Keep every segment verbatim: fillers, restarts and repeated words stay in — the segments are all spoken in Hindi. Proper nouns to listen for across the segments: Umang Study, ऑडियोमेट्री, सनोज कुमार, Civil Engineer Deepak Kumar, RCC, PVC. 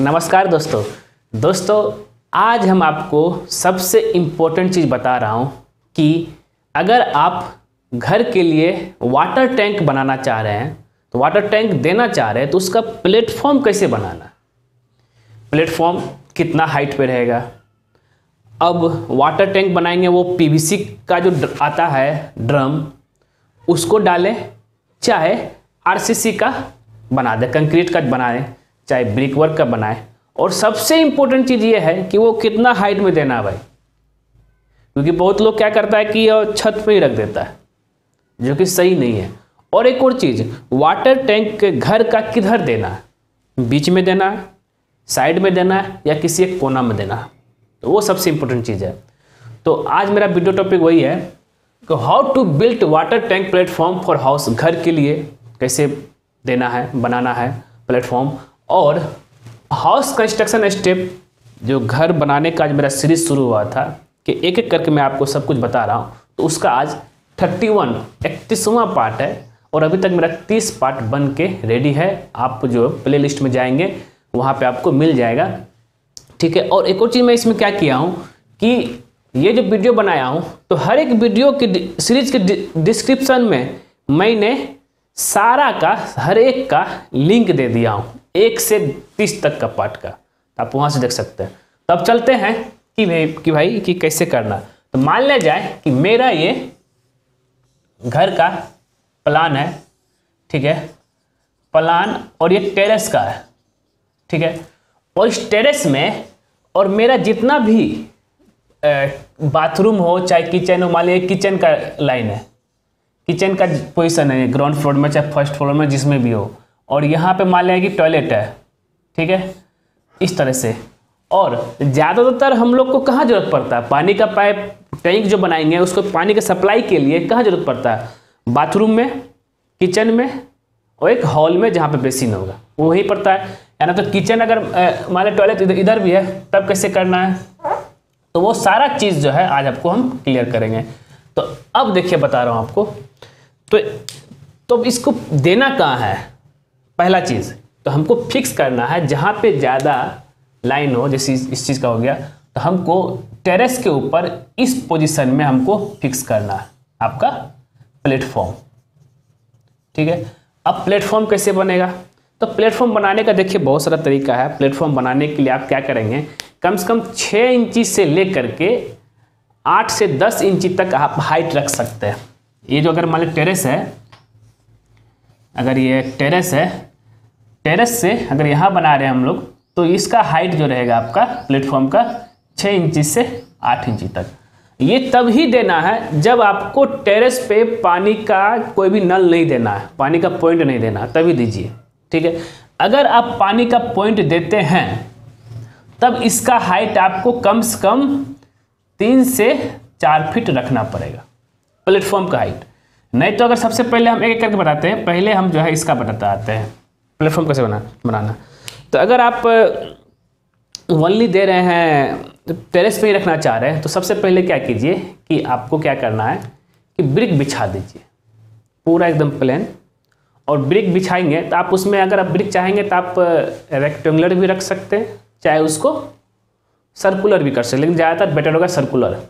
नमस्कार दोस्तों दोस्तों आज हम आपको सबसे इम्पोर्टेंट चीज़ बता रहा हूँ कि अगर आप घर के लिए वाटर टैंक बनाना चाह रहे हैं तो वाटर टैंक देना चाह रहे हैं तो उसका प्लेटफॉर्म कैसे बनाना, प्लेटफॉर्म कितना हाइट पे रहेगा। अब वाटर टैंक बनाएंगे वो पीवीसी का जो आता है ड्रम उसको डालें, चाहे आरसीसी का बना दें, कंक्रीट का बनाएं, चाहे ब्रिक वर्क का बनाए। और सबसे इम्पोर्टेंट चीज़ ये है कि वो कितना हाइट में देना है भाई, क्योंकि बहुत लोग क्या करता है कि छत पे ही रख देता है जो कि सही नहीं है। और एक और चीज़, वाटर टैंक घर का किधर देना है, बीच में देना है, साइड में देना है या किसी एक कोना में देना है, तो वो सबसे इम्पोर्टेंट चीज़ है। तो आज मेरा वीडियो टॉपिक वही है कि how to built water tank platform for house, घर के लिए कैसे देना है, बनाना है प्लेटफॉर्म। और हाउस कंस्ट्रक्शन स्टेप जो घर बनाने का आज मेरा सीरीज शुरू हुआ था कि एक एक करके मैं आपको सब कुछ बता रहा हूँ, तो उसका आज इकतीसवां इकतीसवां पार्ट है और अभी तक मेरा तीस पार्ट बन के रेडी है। आप जो प्ले लिस्ट में जाएंगे वहाँ पे आपको मिल जाएगा, ठीक है। और एक और चीज़ मैं इसमें क्या किया हूँ कि ये जो वीडियो बनाया हूँ तो हर एक वीडियो की सीरीज के डिस्क्रिप्सन में मैंने सारा का हर एक का लिंक दे दिया हूँ, एक से तीस तक का पार्ट का, आप वहाँ से देख सकते हैं। तो अब चलते हैं कि भाई कि भाई कि कैसे करना। तो मान लिया जाए कि मेरा ये घर का प्लान है, ठीक है, प्लान, और ये टेरेस का है, ठीक है। और इस टेरेस में और मेरा जितना भी बाथरूम हो, चाहे किचन हो, मान लिया किचन का लाइन है, किचन का पोजीशन है ग्राउंड फ्लोर में चाहे फर्स्ट फ्लोर में जिसमें भी हो, और यहाँ पे मान लिया कि टॉयलेट है, ठीक है, इस तरह से। और ज़्यादातर हम लोग को कहाँ ज़रूरत पड़ता है, पानी का पाइप टैंक जो बनाएंगे उसको पानी के सप्लाई के लिए कहाँ ज़रूरत पड़ता है, बाथरूम में, किचन में और एक हॉल में जहाँ पे बेसिन होगा वो वहीं पड़ता है। या ना तो किचन अगर मान लिया टॉयलेट इधर इधर भी है तब कैसे करना है, तो वो सारा चीज़ जो है आज आपको हम क्लियर करेंगे। तो अब देखिए बता रहा हूँ आपको, तो तो इसको देना कहाँ है। पहला चीज़ तो हमको फिक्स करना है जहाँ पे ज़्यादा लाइन हो, जैसे इस चीज़ का हो गया, तो हमको टेरेस के ऊपर इस पोजीशन में हमको फिक्स करना है आपका प्लेटफॉर्म, ठीक है। अब प्लेटफॉर्म कैसे बनेगा, तो प्लेटफॉर्म बनाने का देखिए बहुत सारा तरीका है। प्लेटफॉर्म बनाने के लिए आप क्या करेंगे, कम से कम छः इंची से लेकर के आठ से दस इंची तक आप हाइट रख सकते हैं। ये जो अगर मान लो टेरेस है, अगर ये टेरेस है, टेरेस से अगर यहाँ बना रहे हैं हम लोग तो इसका हाइट जो रहेगा आपका प्लेटफॉर्म का छः इंची से आठ इंची तक। ये तब ही देना है जब आपको टेरेस पे पानी का कोई भी नल नहीं देना है, पानी का पॉइंट नहीं देना, तभी दीजिए, ठीक है। अगर आप पानी का पॉइंट देते हैं तब इसका हाइट आपको कम से कम तीन से चार फीट रखना पड़ेगा प्लेटफॉर्म का हाइट, नहीं तो। अगर सबसे पहले हम एक एक करके बताते हैं, पहले हम जो है इसका बताते आते हैं प्लेटफॉर्म कैसे बना बनाना। तो अगर आप वनली दे रहे हैं, टेरेस पे ही रखना चाह रहे हैं, तो सबसे पहले क्या कीजिए कि आपको क्या करना है कि ब्रिक बिछा दीजिए पूरा एकदम प्लेन। और ब्रिक बिछाएंगे तो आप उसमें अगर आप ब्रिक चाहेंगे तो आप रेक्टेंगुलर भी रख सकते हैं, चाहे उसको सर्कुलर भी कर सकते, लेकिन ज़्यादातर बेटर होगा सर्कुलर।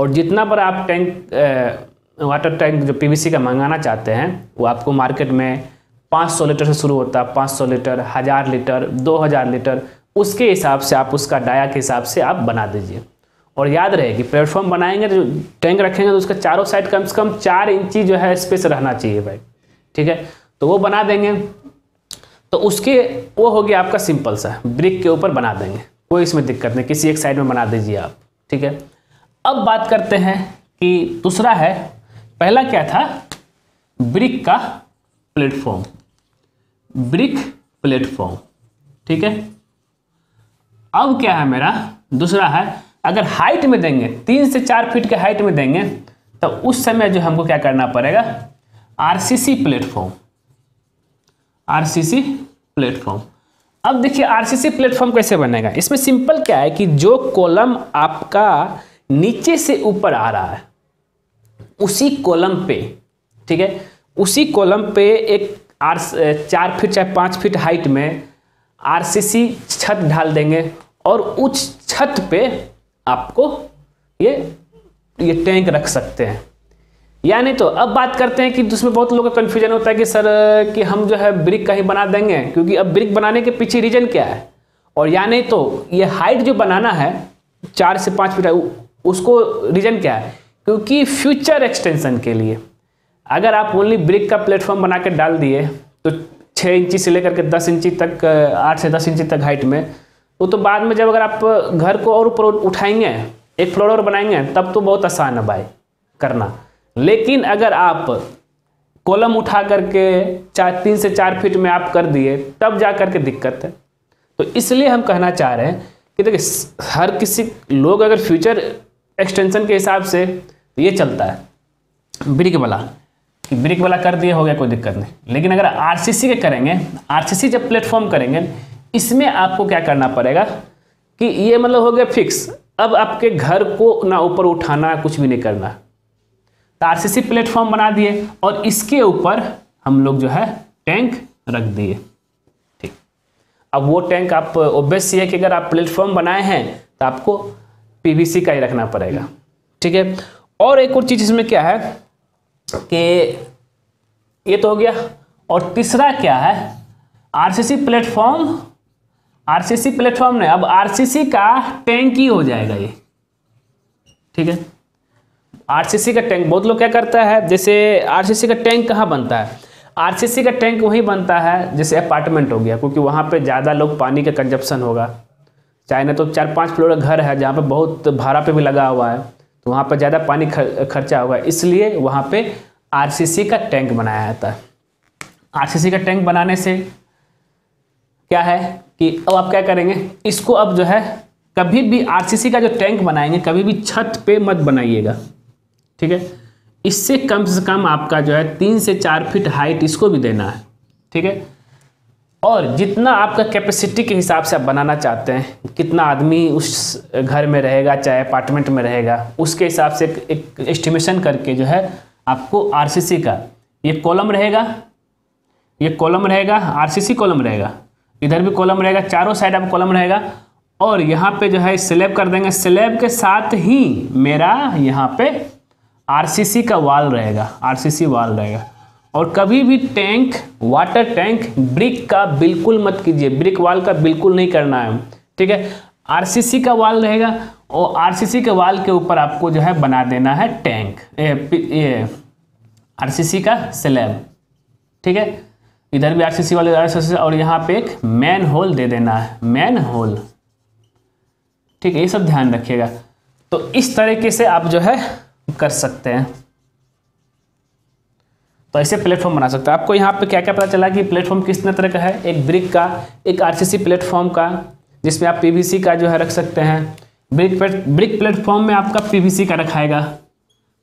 और जितना बड़ा आप टैंक वाटर टैंक जो पीवीसी का मंगाना चाहते हैं वो आपको मार्केट में पाँच सौ लीटर से शुरू होता है, पाँच सौ लीटर, हज़ार लीटर, दो हज़ार लीटर, उसके हिसाब से आप उसका डाया के हिसाब से आप बना दीजिए। और याद रहे कि प्लेटफॉर्म बनाएंगे जो टैंक रखेंगे तो उसका चारों साइड कम से कम चार इंची जो है स्पेस रहना चाहिए भाई, ठीक है। तो वो बना देंगे, तो उसके वो हो गया आपका सिंपल सा ब्रिक के ऊपर बना देंगे, कोई इसमें दिक्कत नहीं, किसी एक साइड में बना दीजिए आप, ठीक है। अब बात करते हैं कि दूसरा है, पहला क्या था, ब्रिक का प्लेटफॉर्म, ब्रिक प्लेटफॉर्म, ठीक है। अब क्या है मेरा दूसरा है, अगर हाइट में देंगे तीन से चार फीट के हाइट में देंगे तो उस समय जो हमको क्या करना पड़ेगा, आरसीसी प्लेटफॉर्म, आरसीसी प्लेटफॉर्म। अब देखिए आरसीसी प्लेटफॉर्म कैसे बनेगा, इसमें सिंपल क्या है कि जो कॉलम आपका नीचे से ऊपर आ रहा है उसी कॉलम पे, ठीक है, उसी कॉलम पे एक आर चार फीट चाहे पाँच फीट हाइट में आरसीसी छत ढाल देंगे और उस छत पे आपको ये ये टैंक रख सकते हैं। यानी तो अब बात करते हैं कि जिसमें बहुत लोगों का कन्फ्यूजन होता है कि सर कि हम जो है ब्रिक का ही बना देंगे, क्योंकि अब ब्रिक बनाने के पीछे रीजन क्या है। और यानी तो ये हाइट जो बनाना है चार से पाँच फीट, उसको रीजन क्या है, क्योंकि फ्यूचर एक्सटेंशन के लिए अगर आप ओनली ब्रिक का प्लेटफॉर्म बना के डाल दिए तो छः इंची से लेकर के दस इंची तक, आठ से दस इंची तक हाइट में, वो तो बाद में जब अगर आप घर को और ऊपर उठाएंगे, एक फ्लोर और बनाएंगे, तब तो बहुत आसान है भाई करना। लेकिन अगर आप कॉलम उठा करके चार तीन से चार फीट में आप कर दिए, तब जा करके दिक्कत है। तो इसलिए हम कहना चाह रहे हैं कि देखिए हर किसी लोग अगर फ्यूचर एक्सटेंशन के हिसाब से तो ये चलता है ब्रिक वाला, कि ब्रिक वाला कर दिए हो गया कोई दिक्कत नहीं। लेकिन अगर आरसीसी के करेंगे, आरसीसी जब प्लेटफॉर्म करेंगे, इसमें आपको क्या करना पड़ेगा कि ये मतलब हो गया फिक्स, अब आपके घर को ना ऊपर उठाना, कुछ भी नहीं करना। आरसीसी प्लेटफॉर्म बना दिए और इसके ऊपर हम लोग जो है टैंक रख दिए, ठीक। अब वो टैंक आप ऑब्वियस है कि अगर आप प्लेटफॉर्म बनाए हैं तो आपको पीवीसी का ही रखना पड़ेगा, ठीक है। और एक और चीज़ इसमें क्या है कि ये तो हो गया, और तीसरा क्या है, आरसीसी प्लेटफॉर्म, आरसीसी प्लेटफॉर्म नहीं, अब आरसीसी का टैंक ही हो जाएगा ये, ठीक है। आरसीसी का टैंक बहुत लोग क्या करता है, जैसे आरसीसी का टैंक कहाँ बनता है, आरसीसी का टैंक वहीं बनता है जैसे अपार्टमेंट हो गया, क्योंकि वहाँ पे ज़्यादा लोग पानी का कंजप्शन होगा। चाहे ना तो चार पांच फ्लोर घर है जहाँ पे बहुत भाड़ा पे भी लगा हुआ है, तो वहाँ पे ज़्यादा पानी खर, खर्चा होगा, इसलिए वहाँ पे आरसीसी का टैंक बनाया जाता है। आरसीसी का टैंक बनाने से क्या है कि अब आप क्या करेंगे इसको, अब जो है कभी भी आरसीसी का जो टैंक बनाएंगे कभी भी छत पे मत बनाइएगा, ठीक है। इससे कम से कम आपका जो है तीन से चार फीट हाइट इसको भी देना है, ठीक है। और जितना आपका कैपेसिटी के हिसाब से आप बनाना चाहते हैं, कितना आदमी उस घर में रहेगा चाहे अपार्टमेंट में रहेगा, उसके हिसाब से एक एस्टिमेशन करके जो है आपको आरसीसी का ये कॉलम रहेगा, ये कॉलम रहेगा, आरसीसी कॉलम रहेगा, इधर भी कॉलम रहेगा, चारों साइड आप कॉलम रहेगा, और यहाँ पे जो है स्लैब कर देंगे। स्लैब के साथ ही मेरा यहाँ पे आरसीसी का वाल रहेगा, आरसीसी वाल रहेगा। और कभी भी टैंक, वाटर टैंक ब्रिक का बिल्कुल मत कीजिए, ब्रिक वाल का बिल्कुल नहीं करना है, ठीक है। आरसीसी का वाल रहेगा और आरसीसी के वाल के ऊपर आपको जो है बना देना है टैंक, ये आरसीसी का स्लैब, ठीक है। इधर भी आरसीसी वाले, आरसीसी, और यहाँ पे एक मैन होल दे देना है, मैन होल, ठीक है। ये सब ध्यान रखिएगा। तो इस तरीके से आप जो है कर सकते हैं, तो ऐसे प्लेटफॉर्म बना सकते हैं। आपको यहाँ पे क्या क्या पता चला कि प्लेटफॉर्म किस तरह का है, एक ब्रिक का, एक आरसीसी प्लेटफॉर्म का जिसमें आप पीवीसी का जो है रख सकते हैं। ब्रिक ब्रिक प्लेटफॉर्म में आपका पीवीसी का रखाएगा,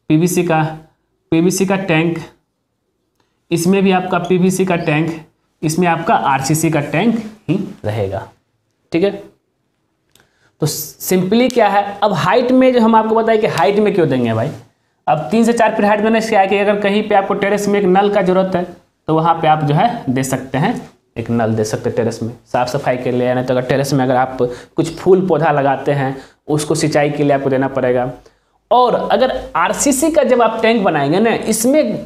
पीवीसी का, पीवीसी का टैंक, इसमें भी आपका पीवीसी का टैंक, इसमें आपका आरसीसी का टैंक ही रहेगा, ठीक है। तो सिंपली क्या है, अब हाइट में जो हम आपको बताए कि हाइट में क्यों देंगे भाई, अब तीन से चार फीट हाइट में क्या है कि अगर कहीं पे आपको टेरेस में एक नल का जरूरत है तो वहाँ पे आप जो है दे सकते हैं, एक नल दे सकते हैं टेरेस में साफ सफाई के लिए। यानी तो अगर टेरेस में अगर आप कुछ फूल पौधा लगाते हैं उसको सिंचाई के लिए आपको देना पड़ेगा। और अगर आरसीसी का जब आप टैंक बनाएंगे ना, इसमें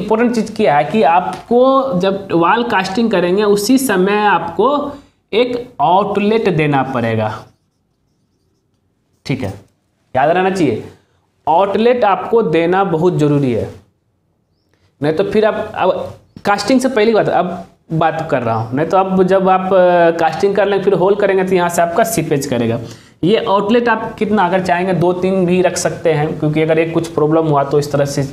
इम्पोर्टेंट चीज़ क्या है कि आपको जब वॉल कास्टिंग करेंगे उसी समय आपको एक आउटलेट देना पड़ेगा, ठीक है। याद रहना चाहिए आउटलेट आपको देना बहुत ज़रूरी है, नहीं तो फिर आप, अब कास्टिंग से पहली बात अब बात कर रहा हूँ, नहीं तो अब जब आप कास्टिंग कर लेंगे फिर होल करेंगे तो यहाँ से आपका सीपेज करेगा। ये आउटलेट आप कितना अगर चाहेंगे दो तीन भी रख सकते हैं, क्योंकि अगर एक कुछ प्रॉब्लम हुआ तो इस तरह से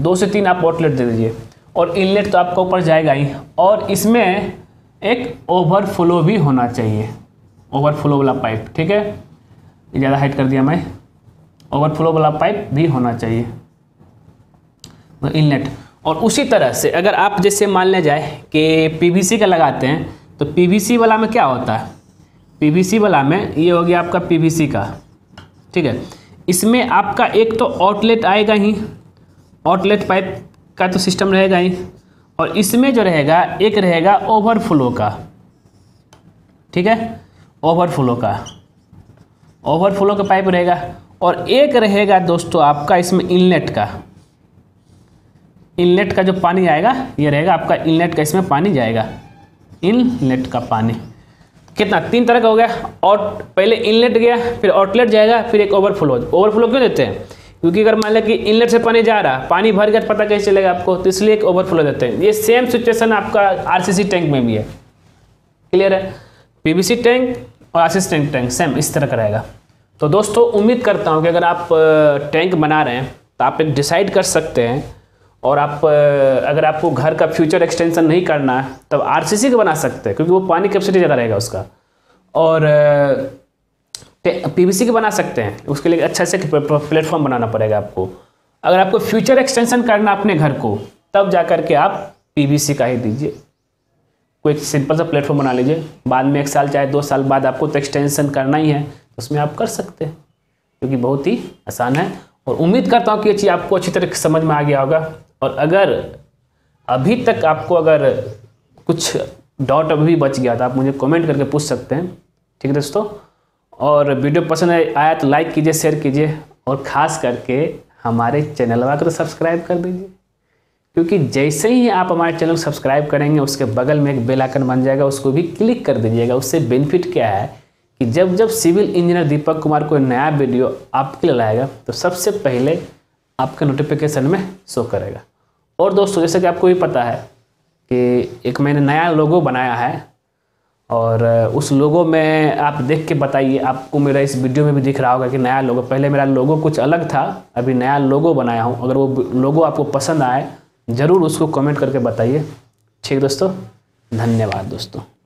दो से तीन आप आउटलेट दे दीजिए। और इनलेट तो आपका ऊपर जाएगा ही, और इसमें एक ओवरफ्लो भी होना चाहिए, ओवरफ्लो वाला पाइप, ठीक है। ज़्यादा हाइट कर दिया मैं, ओवरफ्लो वाला पाइप भी होना चाहिए इनलेट। और उसी तरह से अगर आप जैसे मान ले जाए कि पीवीसी का लगाते हैं तो पीवीसी वाला में क्या होता है, पीवीसी वाला में ये हो गया आपका पीवीसी का, ठीक है। इसमें आपका एक तो आउटलेट आएगा ही, आउटलेट पाइप का तो सिस्टम रहेगा ही, और इसमें जो रहेगा एक रहेगा ओवरफ्लो का, ठीक है, ओवरफ्लो का ओवरफ्लो का पाइप रहेगा। और एक रहेगा दोस्तों आपका इसमें इनलेट का, इनलेट का जो पानी आएगा ये रहेगा आपका इनलेट का, इसमें पानी जाएगा, इनलेट का पानी। कितना, तीन तरह का हो गया। और पहले इनलेट गया, फिर आउटलेट जाएगा, फिर एक ओवरफ्लो। ओवरफ्लो क्यों देते हैं? क्योंकि अगर मान लें कि इनलेट से पानी जा रहा, पानी भर गया तो पता कैसे चलेगा आपको, तो इसलिए एक ओवरफ्लो देते हैं। ये सेम सिचुएशन आपका आरसीसी टैंक में भी है, क्लियर है। पीवीसी टैंक और आरसीसी टैंक टैंक सेम इस तरह का रहेगा। तो दोस्तों उम्मीद करता हूँ कि अगर आप टैंक बना रहे हैं तो आप एक डिसाइड कर सकते हैं। और आप अगर आपको घर का फ्यूचर एक्सटेंशन नहीं करना है तब आरसीसी का बना सकते हैं, क्योंकि वो पानी कैपेसिटी ज़्यादा रहेगा उसका। और पीवीसी के बना सकते हैं, उसके लिए अच्छा से प्लेटफॉर्म बनाना पड़ेगा आपको। अगर आपको फ्यूचर एक्सटेंशन करना अपने घर को तब जा कर के आप पीवीसी का ही दीजिए, कोई सिंपल सा प्लेटफॉर्म बना लीजिए। बाद में एक साल चाहे दो साल बाद आपको तो एक्सटेंशन करना ही है, उसमें आप कर सकते हैं, क्योंकि बहुत ही आसान है। और उम्मीद करता हूँ कि ये चीज़ आपको अच्छी तरह समझ में आ गया होगा। और अगर अभी तक आपको अगर कुछ डाउट अभी भी बच गया तो आप मुझे कमेंट करके पूछ सकते हैं, ठीक है दोस्तों। और वीडियो पसंद आया तो लाइक कीजिए, शेयर कीजिए, और ख़ास करके हमारे चैनल वाले को सब्सक्राइब कर दीजिए, क्योंकि जैसे ही आप हमारे चैनल को सब्सक्राइब करेंगे उसके बगल में एक बेल आइकन बन जाएगा, उसको भी क्लिक कर दीजिएगा। उससे बेनिफिट क्या है कि जब जब सिविल इंजीनियर दीपक कुमार कोई नया वीडियो आपके लिए लाएगा तो सबसे पहले आपके नोटिफिकेशन में शो करेगा। और दोस्तों जैसे कि आपको भी पता है कि एक मैंने नया लोगो बनाया है, और उस लोगो में आप देख के बताइए, आपको मेरा इस वीडियो में भी दिख रहा होगा कि नया लोगो, पहले मेरा लोगो कुछ अलग था, अभी नया लोगो बनाया हूँ। अगर वो लोगो आपको पसंद आए ज़रूर उसको कमेंट करके बताइए, ठीक दोस्तों। धन्यवाद दोस्तों।